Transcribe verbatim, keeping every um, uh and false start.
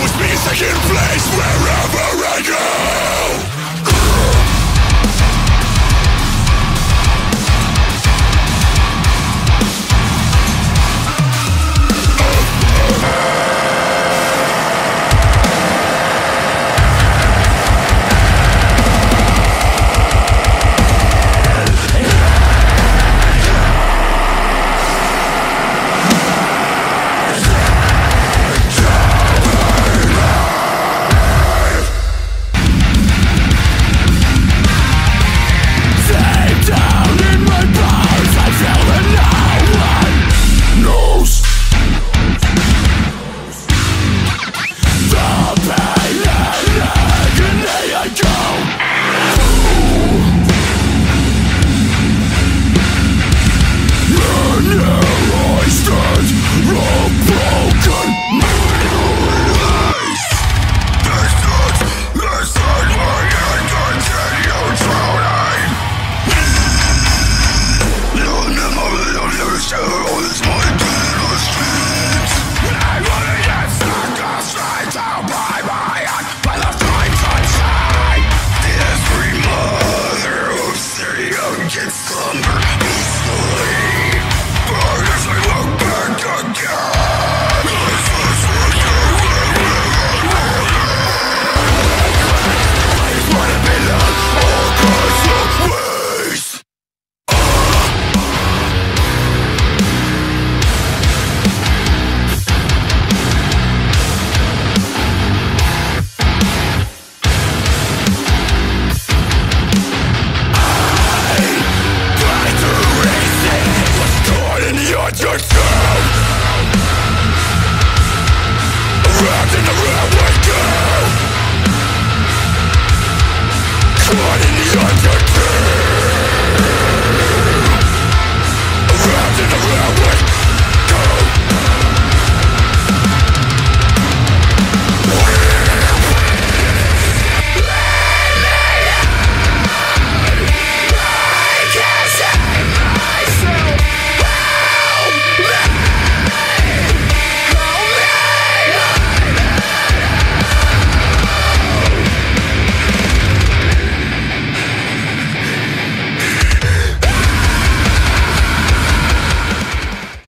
always be second place wherever I go.